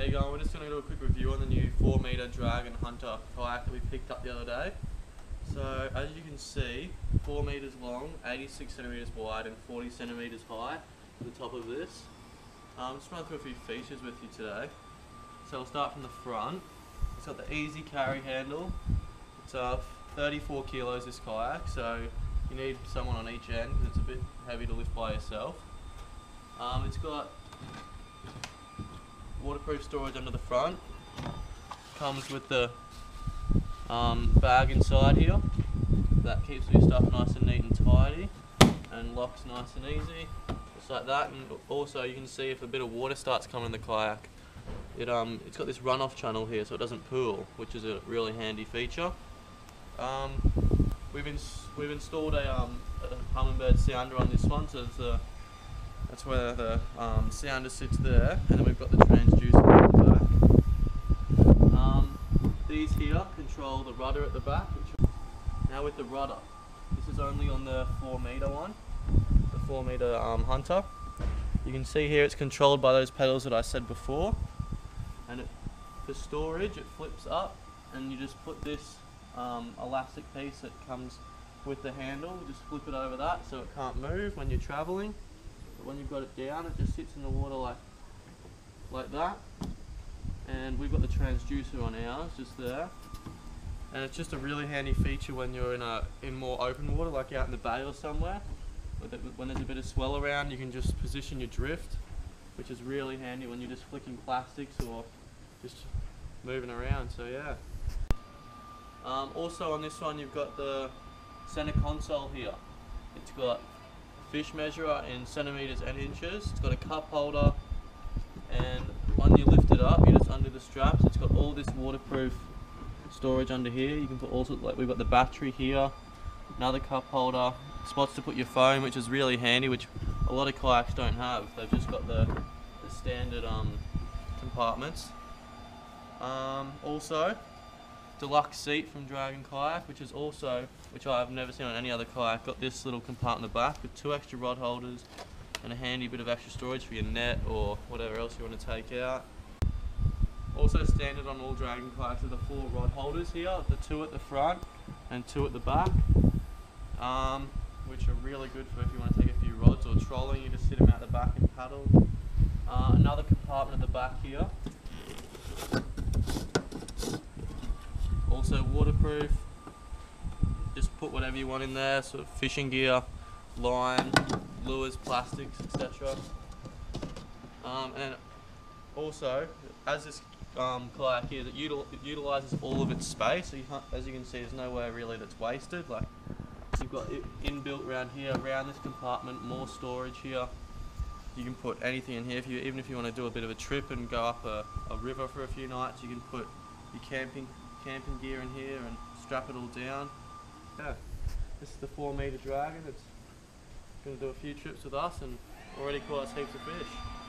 Hey guys, we're just going to do a quick review on the new 4-meter Dragon Hunter kayak that we picked up the other day. So as you can see, 4 meters long, 86 centimeters wide and 40 centimeters high at the top of this. I'm just running through a few features with you today. So we'll start from the front. It's got the easy carry handle. It's 34 kilos this kayak, so you need someone on each end because it's a bit heavy to lift by yourself. It's got waterproof storage under the front. Comes with the bag inside here. That keeps your stuff nice and neat and tidy and locks nice and easy, just like that. And also you can see if a bit of water starts coming in the kayak, it's got this runoff channel here so it doesn't pool, which is a really handy feature. We've installed a Hummingbird sounder on this one, so that's where the sounder sits there, and then we've got the transducer at the back. These here control the rudder at the back. Now with the rudder, this is only on the 4-meter one, the 4-meter Hunter. You can see here it's controlled by those pedals that I said before, and for storage it flips up and you just put this elastic piece that comes with the handle, just flip it over that so it can't move when you're traveling. But when you've got it down, it just sits in the water like that. And we've got the transducer on ours just there, and it's just a really handy feature when you're in more open water, like out in the bay or somewhere. When there's a bit of swell around, you can just position your drift, which is really handy when you're just flicking plastics or just moving around. So yeah. Also on this one, you've got the center console here. It's got a fish measurer in centimeters and inches. It's got a cup holder, and when you lift it up, you just undo the straps. It's got all this waterproof storage under here. You can put all sorts, like we've got the battery here, another cup holder, spots to put your phone, which is really handy, which a lot of kayaks don't have. They've just got the standard compartments. Also, deluxe seat from Dragon Kayak, which I've never seen on any other kayak. Got this little compartment in the back with 2 extra rod holders and a handy bit of extra storage for your net or whatever else you want to take out. Also standard on all Dragon Kayaks are the 4 rod holders here, the 2 at the front and 2 at the back, which are really good for if you want to take a few rods or trolling. You just sit them out the back and paddle. Another compartment at the back here. Also waterproof, just put whatever you want in there, sort of fishing gear, line, lures, plastics, etc. And also, as this kayak here, it utilises all of its space, so as you can see there's nowhere really that's wasted. Like you've got it inbuilt around here, around this compartment, more storage here. You can put anything in here, even if you want to do a bit of a trip and go up a river for a few nights, you can put your camping gear in here and strap it all down. Yeah, this is the 4-meter Dragon. It's going to do a few trips with us and already caught us heaps of fish.